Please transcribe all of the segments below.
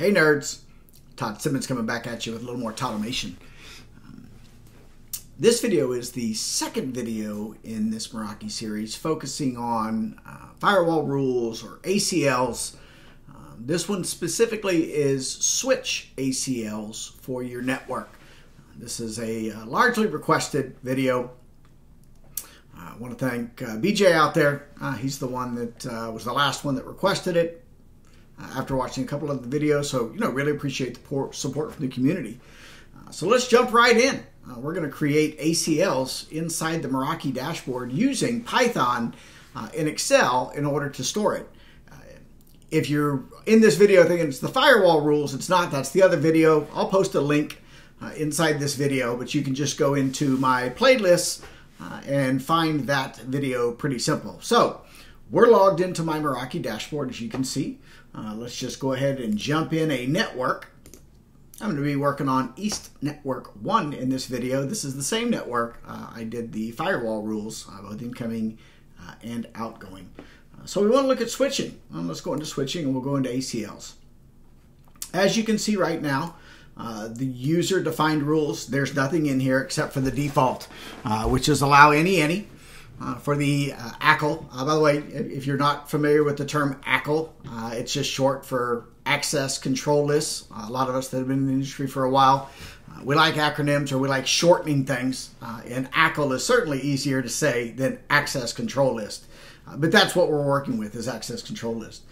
Hey nerds, Todd Simmons coming back at you with a little more Toddomation. This video is the second video in this Meraki series focusing on firewall rules or ACLs. This one specifically is switch ACLs for your network. This is a largely requested video. I want to thank BJ out there. He's the one that was the last one that requested it. After watching a couple of the videos, so really appreciate the support from the community. So let's jump right in. We're going to create ACLs inside the Meraki dashboard using Python and Excel in order to store it. If you're in this video thinking it's the firewall rules, it's not. That's the other video. I'll post a link inside this video, but you can just go into my playlists and find that video. Pretty simple. So we're logged into my Meraki dashboard, as you can see. Let's just go ahead and jump in a network. I'm going to be working on East Network One in this video. This is the same network I did the firewall rules, both incoming and outgoing. So we want to look at switching. Let's go into switching and we'll go into ACLs. As you can see right now, the user-defined rules, there's nothing in here except for the default, which is allow any. For the ACL. By the way, if you're not familiar with the term ACL, it's just short for access control lists. A lot of us that have been in the industry for a while, we like acronyms or we like shortening things, and ACL is certainly easier to say than access control list. But that's what we're working with, is access control list.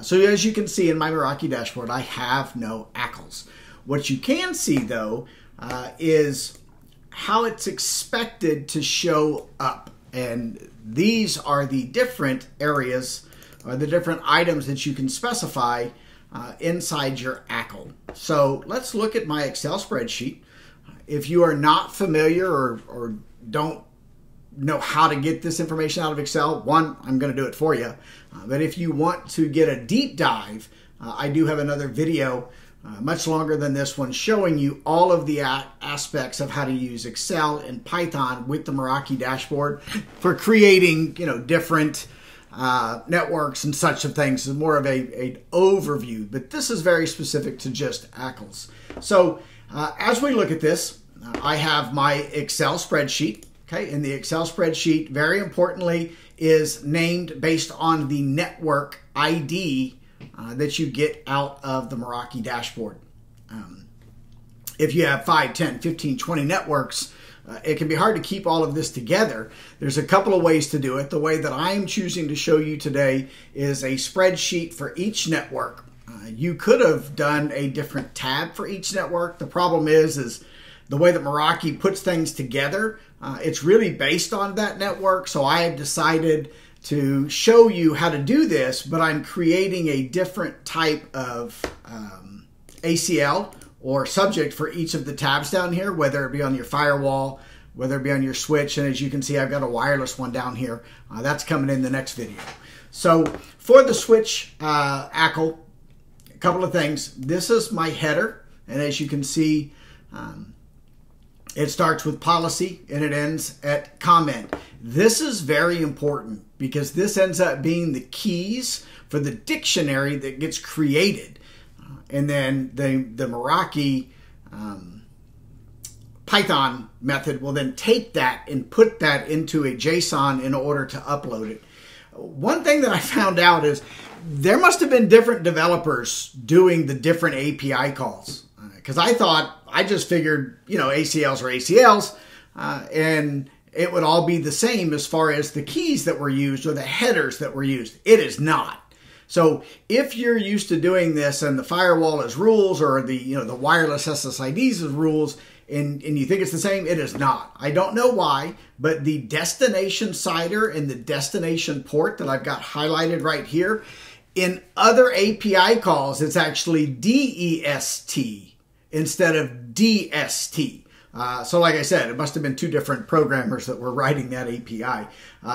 So as you can see in my Meraki dashboard, I have no ACLs. What you can see though is how it's expected to show up. And these are the different areas or the different items that you can specify inside your ACL. So let's look at my Excel spreadsheet. If you are not familiar or don't know how to get this information out of Excel, one, I'm going to do it for you. But if you want to get a deep dive, I do have another video much longer than this one, showing you all of the aspects of how to use Excel and Python with the Meraki dashboard for creating, different networks and such of things. It's more of an overview, but this is very specific to just ACLs. So as we look at this, I have my Excel spreadsheet. Okay, and the Excel spreadsheet, very importantly, is named based on the network ID that you get out of the Meraki dashboard. If you have 5, 10, 15, 20 networks, it can be hard to keep all of this together. There's a couple of ways to do it. The way that I'm choosing to show you today is a spreadsheet for each network. You could have done a different tab for each network. The problem is the way that Meraki puts things together, it's really based on that network. So I have decided to show you how to do this, but I'm creating a different type of ACL or subject for each of the tabs down here, whether it be on your firewall, whether it be on your switch. And as you can see, I've got a wireless one down here. That's coming in the next video. So for the switch ACL, a couple of things. This is my header. And as you can see, it starts with policy and it ends at comment. This is very important because this ends up being the keys for the dictionary that gets created. And then the Meraki Python method will then take that and put that into a JSON in order to upload it. One thing that I found out is there must have been different developers doing the different API calls. Because I just figured, ACLs are ACLs, and it would all be the same as far as the keys that were used or the headers that were used. It is not. So if you're used to doing this and the firewall is rules or the, the wireless SSIDs is rules and you think it's the same, it is not. I don't know why, but the destination CIDR and the destination port that I've got highlighted right here, in other API calls, it's actually DEST. Instead of DST. So like I said, it must have been two different programmers that were writing that API.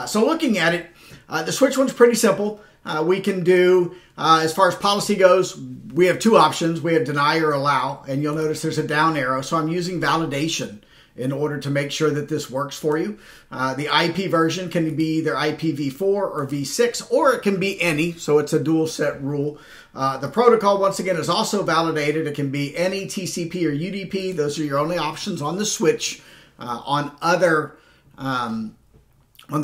So looking at it, the switch one's pretty simple. We can do, as far as policy goes, we have two options. We have deny or allow, and you'll notice there's a down arrow. So I'm using validation in order to make sure that this works for you. The IP version can be either IPv4 or v6, or it can be any, so it's a dual set rule. The protocol, once again, is also validated. It can be any TCP or UDP. Those are your only options on the switch. On the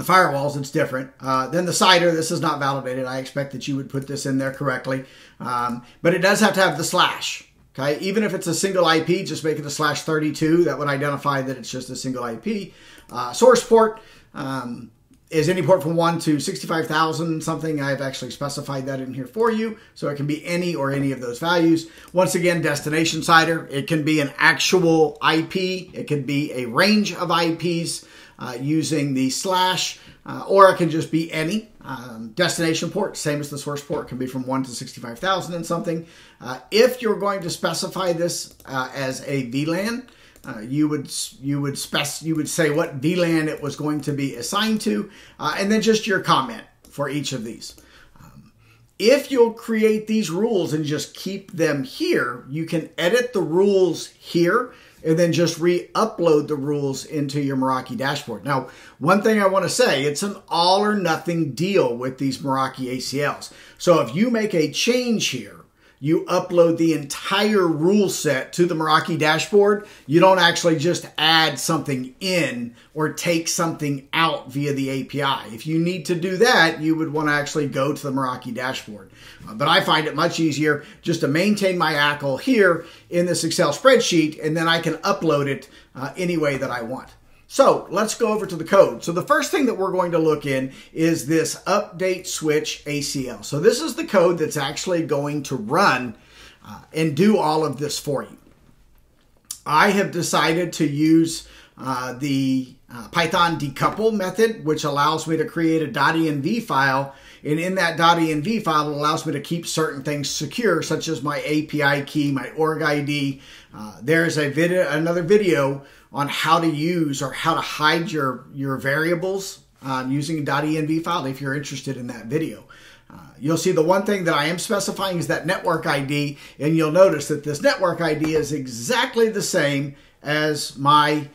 firewalls, it's different. Then the CIDR, this is not validated. I expect that you would put this in there correctly. But it does have to have the slash. Okay, even if it's a single IP, just make it a /32. That would identify that it's just a single IP. Source port is any port from 1 to 65,000 something. I've actually specified that in here for you. So it can be any or any of those values. Once again, destination CIDR. It can be an actual IP. It can be a range of IPs using the slash. Or it can just be any. Destination port, same as the source port, can be from 1 to 65,000 and something. If you're going to specify this as a VLAN, you would say what VLAN it was going to be assigned to, and then just your comment for each of these. If you'll create these rules and just keep them here, you can edit the rules here and then just re-upload the rules into your Meraki dashboard. Now, one thing I want to say, it's an all or nothing deal with these Meraki ACLs. So if you make a change here, you upload the entire rule set to the Meraki dashboard. You don't actually just add something in or take something out via the API. If you need to do that, you would want to actually go to the Meraki dashboard. But I find it much easier just to maintain my ACL here in this Excel spreadsheet, and then I can upload it any way that I want. So let's go over to the code. So the first thing that we're going to look in is this update switch ACL. So this is the code that's actually going to run and do all of this for you. I have decided to use the Python decouple method, which allows me to create a .env file. And in that .env file, it allows me to keep certain things secure, such as my API key, my org ID. There's another video on how to use or how to hide your variables using a .env file if you're interested in that video. You'll see the one thing that I am specifying is that network ID, and you'll notice that this network ID is exactly the same as my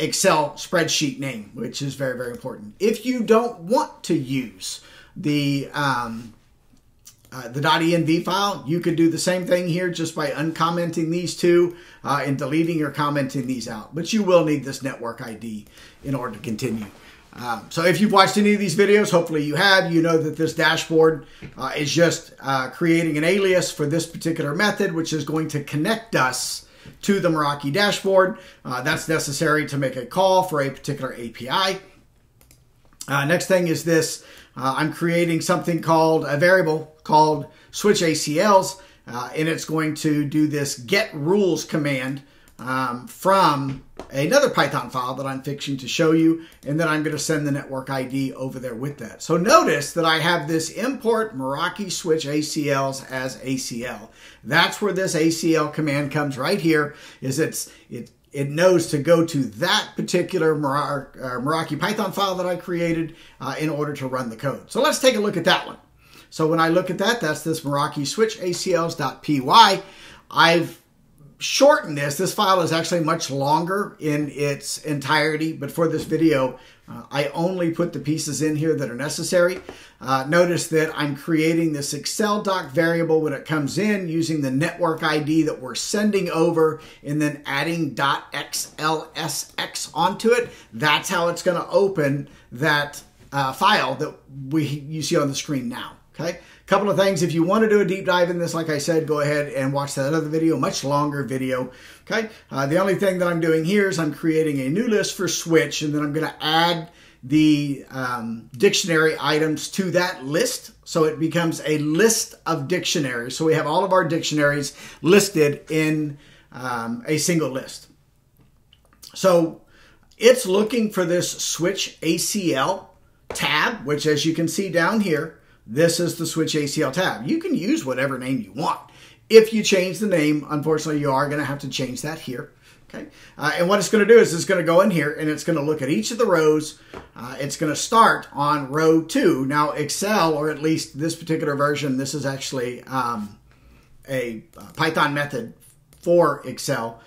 Excel spreadsheet name, which is very, very important. If you don't want to use the .env file, you could do the same thing here just by uncommenting these two and deleting or commenting these out. But you will need this network ID in order to continue. So if you've watched any of these videos, hopefully you have, you know that this dashboard is just creating an alias for this particular method, which is going to connect us to the Meraki dashboard. That's necessary to make a call for a particular API. Next thing is this. I'm creating something called a variable called switch ACLs, and it's going to do this get rules command from another Python file that I'm fixing to show you, and then I'm going to send the network ID over there with that. So notice that I have this import Meraki switch ACLs as ACL. That's where this ACL command comes right here. It knows to go to that particular Meraki Python file that I created in order to run the code. So let's take a look at that one. So when I look at that, that's this Meraki switch ACLs.py. I've shortened this. This file is actually much longer in its entirety, but for this video, I only put the pieces in here that are necessary. Notice that I'm creating this Excel doc variable when it comes in using the network ID that we're sending over and then adding .xlsx onto it. That's how it's going to open that file that you see on the screen now. Okay, a couple of things. If you want to do a deep dive in this, like I said, go ahead and watch that other video, much longer video. Okay, the only thing that I'm doing here is I'm creating a new list for switch, and then I'm going to add the dictionary items to that list, so it becomes a list of dictionaries. So we have all of our dictionaries listed in a single list. So it's looking for this switch ACL tab, which, as you can see down here, this is the switch ACL tab. You can use whatever name you want. If you change the name, unfortunately, you are going to have to change that here. Okay. And what it's going to do is it's going to go in here and it's going to look at each of the rows. It's going to start on row 2. Now, Excel, or at least this particular version, this is actually a Python method for Excel.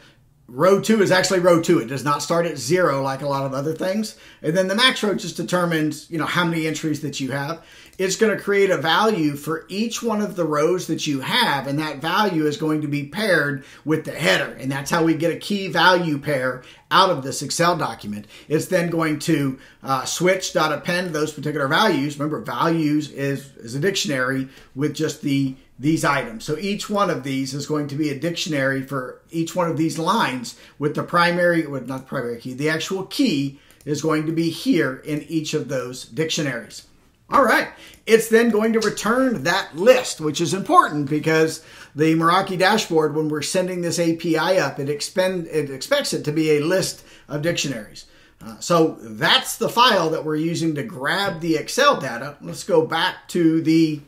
Row 2 is actually row 2. It does not start at 0 like a lot of other things. And then the max row just determines, you know, how many entries that you have. It's going to create a value for each one of the rows that you have, and that value is going to be paired with the header. And that's how we get a key value pair out of this Excel document. It's then going to switch.append those particular values. Remember, values is a dictionary with just these items. So each one of these is going to be a dictionary for each one of these lines with the primary, well, not primary key, the actual key is going to be here in each of those dictionaries. All right, it's then going to return that list, which is important because the Meraki dashboard, when we're sending this API up, it expects it to be a list of dictionaries. So that's the file that we're using to grab the Excel data. Let's go back to the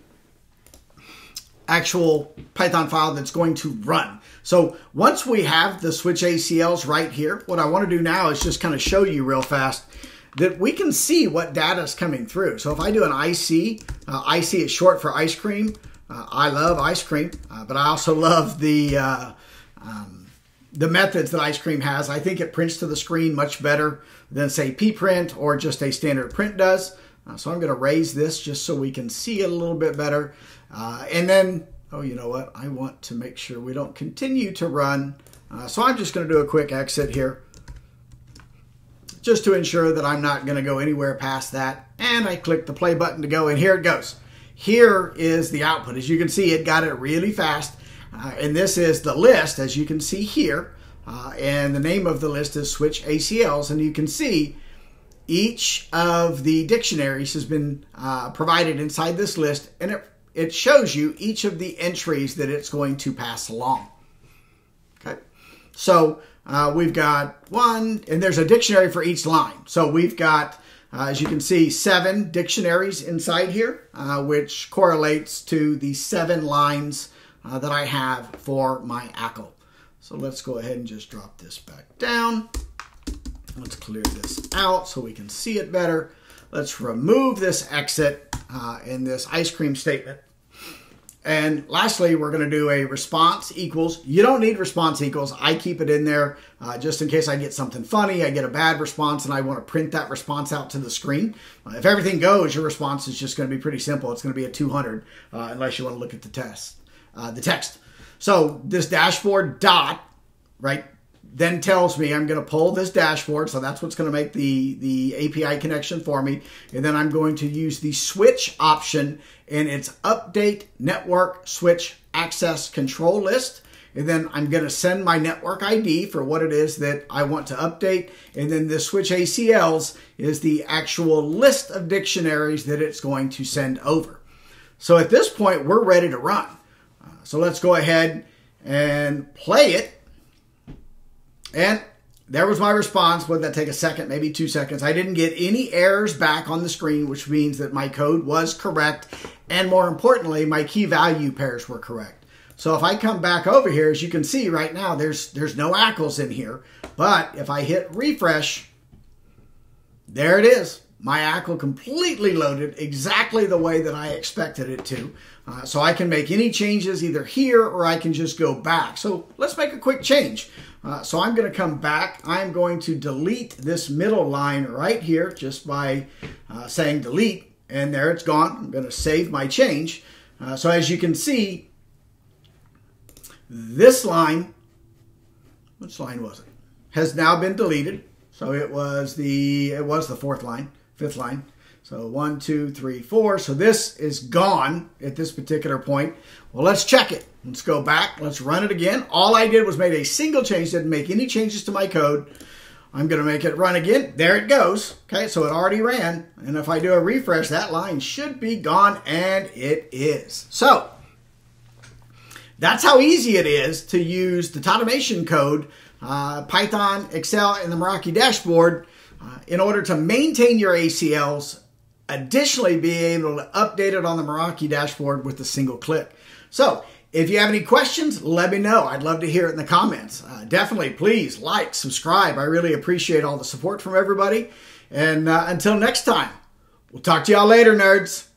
actual Python file that's going to run. So once we have the switch ACLs right here, what I want to do now is just kind of show you real fast that we can see what data is coming through. So if I do an IC, IC is short for ice cream. I love ice cream, but I also love the methods that ice cream has. I think it prints to the screen much better than say Pprint or just a standard print does. So I'm going to raise this just so we can see it a little bit better. And then, oh, you know what? I want to make sure we don't continue to run. So I'm just going to do a quick exit here just to ensure that I'm not going to go anywhere past that. And I click the play button to go, and here it goes. Here is the output. As you can see, it got it really fast. And this is the list, as you can see here. And the name of the list is Switch ACLs. And you can see each of the dictionaries has been provided inside this list, and it shows you each of the entries that it's going to pass along. Okay, so we've got one, and there's a dictionary for each line. So we've got, as you can see, 7 dictionaries inside here, which correlates to the 7 lines that I have for my ACL. So let's go ahead and just drop this back down. Let's clear this out so we can see it better. Let's remove this exit in this ice cream statement. And lastly, we're going to do a response equals. You don't need response equals. I keep it in there just in case I get something funny, I get a bad response, and I want to print that response out to the screen. If everything goes, your response is just going to be pretty simple. It's going to be a 200 unless you want to look at the text. So this dashboard dot, right, then tells me I'm going to pull this dashboard. So that's what's going to make the API connection for me. And then I'm going to use the switch option, and it's update network switch access control list. And then I'm going to send my network ID for what it is that I want to update. And then the switch ACLs is the actual list of dictionaries that it's going to send over. So at this point, we're ready to run. So let's go ahead and play it. And there was my response. Would that take a second, maybe 2 seconds? I didn't get any errors back on the screen, which means that my code was correct. And more importantly, my key value pairs were correct. So if I come back over here, as you can see right now, there's no ACLs in here. But if I hit refresh, there it is. My ACL completely loaded exactly the way that I expected it to. So I can make any changes either here or I can just go back. So let's make a quick change. So I'm going to come back. I'm going to delete this middle line right here just by saying delete. And there it's gone. I'm going to save my change. So as you can see, this line, which line was it? Has now been deleted. So it was the 5th line. So 1, 2, 3, 4. So this is gone at this particular point. Well, let's check it. Let's go back. Let's run it again. All I did was made a single change. Didn't make any changes to my code. I'm going to make it run again. There it goes. Okay, so it already ran. And if I do a refresh, that line should be gone, and it is. So that's how easy it is to use the Toddomation code, Python, Excel, and the Meraki dashboard in order to maintain your ACLs, additionally be able to update it on the Meraki dashboard with a single click. So if you have any questions, let me know. I'd love to hear it in the comments. Definitely, please like, subscribe. I really appreciate all the support from everybody. And until next time, we'll talk to y'all later, nerds.